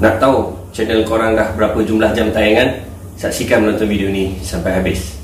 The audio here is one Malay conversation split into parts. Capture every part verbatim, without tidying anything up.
Nak tahu channel korang dah berapa jumlah jam tayangan? Saksikan menonton video ni sampai habis.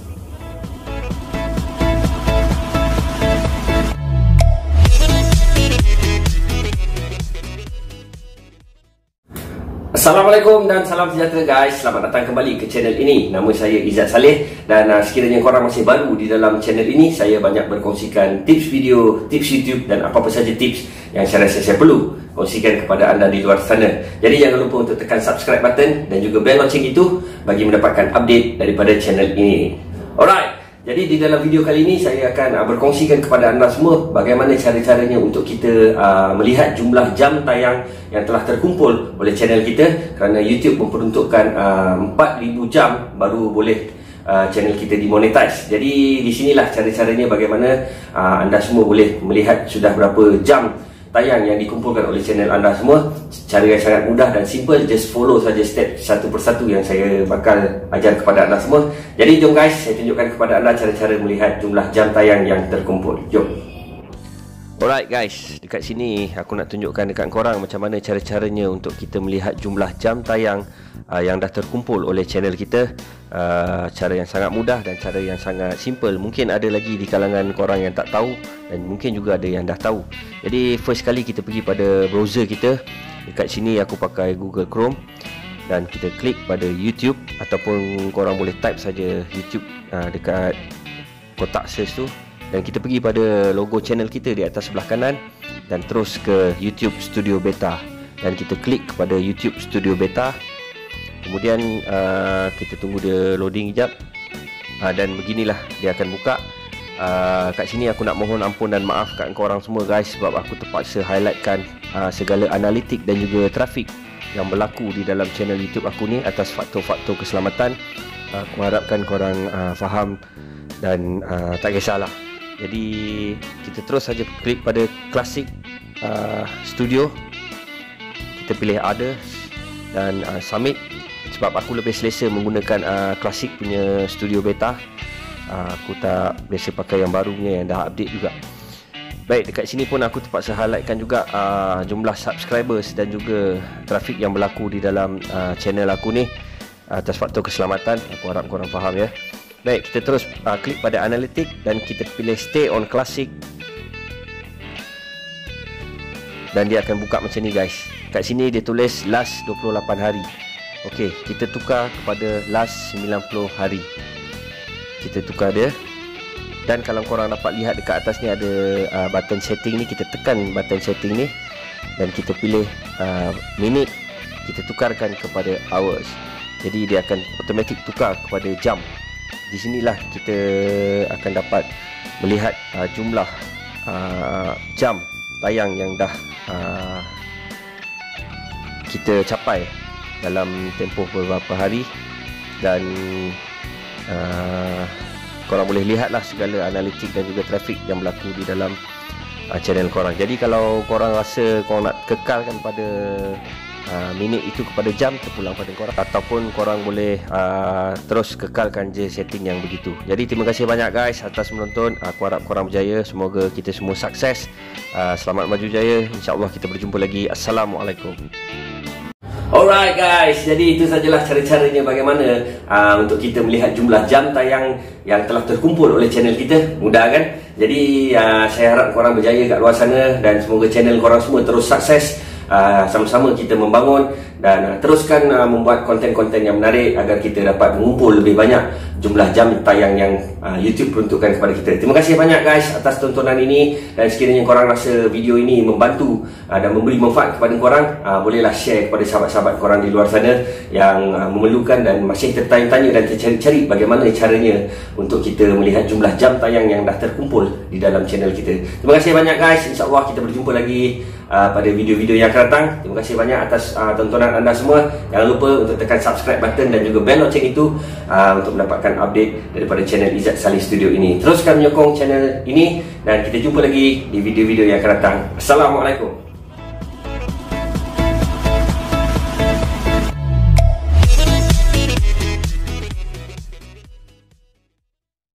Assalamualaikum dan salam sejahtera guys. Selamat datang kembali ke channel ini. Nama saya Izad Saleh. Dan uh, sekiranya korang masih baru di dalam channel ini, saya banyak berkongsikan tips video, tips YouTube dan apa-apa saja tips yang saya rasa saya perlu kongsikan kepada anda di luar sana. Jadi jangan lupa untuk tekan subscribe button dan juga bell lonceng itu bagi mendapatkan update daripada channel ini. Alright, jadi di dalam video kali ini saya akan uh, berkongsikan kepada anda semua bagaimana cara-caranya untuk kita uh, melihat jumlah jam tayang yang telah terkumpul oleh channel kita, kerana YouTube memperuntukkan uh, empat ribu jam baru boleh uh, channel kita dimonetize. Jadi di sinilah cara-caranya bagaimana uh, anda semua boleh melihat sudah berapa jam tayang yang dikumpulkan oleh channel anda semua. Cara yang sangat mudah dan simple, just follow saja step satu persatu yang saya bakal ajar kepada anda semua. Jadi jom guys, saya tunjukkan kepada anda cara-cara melihat jumlah jam tayang yang terkumpul. Jom. Alright guys, dekat sini aku nak tunjukkan dekat korang macam mana cara-caranya untuk kita melihat jumlah jam tayang uh, yang dah terkumpul oleh channel kita. Uh, cara yang sangat mudah dan cara yang sangat simple. Mungkin ada lagi di kalangan korang yang tak tahu dan mungkin juga ada yang dah tahu. Jadi first kali kita pergi pada browser kita. Dekat sini aku pakai Google Chrome dan kita klik pada YouTube, ataupun korang boleh type saja YouTube uh, dekat kotak search tu. Dan kita pergi pada logo channel kita di atas sebelah kanan dan terus ke YouTube Studio Beta, dan kita klik kepada YouTube Studio Beta. Kemudian uh, kita tunggu dia loading sekejap, uh, dan beginilah dia akan buka. Uh, kat sini aku nak mohon ampun dan maaf kat korang semua guys, sebab aku terpaksa highlightkan uh, segala analitik dan juga trafik yang berlaku di dalam channel YouTube aku ni atas faktor-faktor keselamatan. uh, Aku harapkan korang uh, faham dan uh, tak kisahlah. Jadi kita terus saja klik pada Classic uh, Studio. Kita pilih Others dan uh, Submit. Sebab aku lebih selesa menggunakan uh, Classic punya Studio Beta. uh, Aku tak biasa pakai yang baru punya yang dah update juga. Baik, dekat sini pun aku terpaksa highlightkan juga uh, jumlah subscribers dan juga trafik yang berlaku di dalam uh, channel aku ni atas faktor keselamatan. Aku harap korang faham ya. Baik, kita terus uh, klik pada analitik dan kita pilih stay on classic. Dan dia akan buka macam ni guys. Kat sini dia tulis last dua puluh lapan hari. Okey, kita tukar kepada last sembilan puluh hari. Kita tukar dia. Dan kalau korang dapat lihat dekat atas ni ada uh, button setting ni, kita tekan button setting ni dan kita pilih uh, minit. Kita tukarkan kepada hours. Jadi dia akan automatic tukar kepada jam. Di sinilah kita akan dapat melihat uh, jumlah uh, jam tayang yang dah uh, kita capai dalam tempoh beberapa hari. Dan uh, korang boleh lihatlah segala analitik dan juga trafik yang berlaku di dalam uh, channel korang. Jadi kalau korang rasa korang nak kekalkan pada Uh, minit itu kepada jam, terpulang pada korang, ataupun korang boleh uh, terus kekalkan je setting yang begitu. Jadi terima kasih banyak guys atas menonton. Aku harap korang berjaya. Semoga kita semua sukses. uh, Selamat maju jaya. InsyaAllah kita berjumpa lagi. Assalamualaikum. Alright guys, jadi itu sajalah cara-caranya bagaimana uh, untuk kita melihat jumlah jam tayang yang telah terkumpul oleh channel kita. Mudah kan? Jadi uh, saya harap korang berjaya kat luar sana dan semoga channel korang semua terus sukses. Uh, sama-sama kita membangun dan uh, teruskan uh, membuat konten-konten yang menarik agar kita dapat mengumpul lebih banyak jumlah jam tayang yang uh, YouTube peruntukkan kepada kita. Terima kasih banyak guys atas tontonan ini, dan sekiranya korang rasa video ini membantu uh, dan memberi manfaat kepada korang, uh, bolehlah share kepada sahabat-sahabat korang di luar sana yang uh, memerlukan dan masih tertanya-tanya dan tercari-cari bagaimana caranya untuk kita melihat jumlah jam tayang yang dah terkumpul di dalam channel kita. Terima kasih banyak guys. InsyaAllah kita berjumpa lagi Uh, pada video-video yang akan datang. Terima kasih banyak atas uh, tontonan anda semua. Jangan lupa untuk tekan subscribe button dan juga bell lonceng itu uh, untuk mendapatkan update daripada channel Izad Saleh Studio ini. Teruskan menyokong channel ini dan kita jumpa lagi di video-video yang akan datang. Assalamualaikum.